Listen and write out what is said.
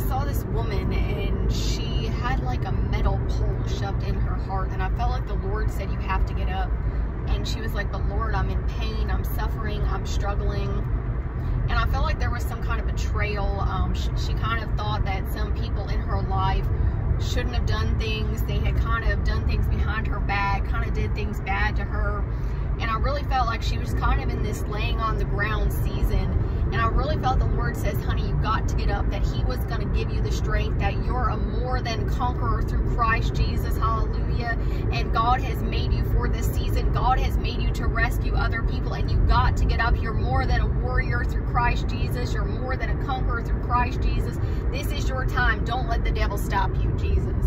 saw this woman and she had like a metal pole shoved in her heart, and I felt like the Lord said, you have to get up. And she was like, but Lord, I'm in pain, I'm suffering, I'm struggling. And I felt like there was some kind of betrayal. She kind of thought that some people in her life shouldn't have done things. They had kind of done things behind her back, kind of did things bad to her. And I really felt like she was kind of in this laying on the ground season. And I really felt the Lord says, honey, you've got to get up, that he was going to give you the strength, that you're a more than conqueror through Christ Jesus. Hallelujah. And God has made you for this season. God has made you to rescue other people, and you've got to get up. You're more than a warrior through Christ Jesus. You're more than a conqueror through Christ Jesus. This is your time. Don't let the devil stop you, Jesus.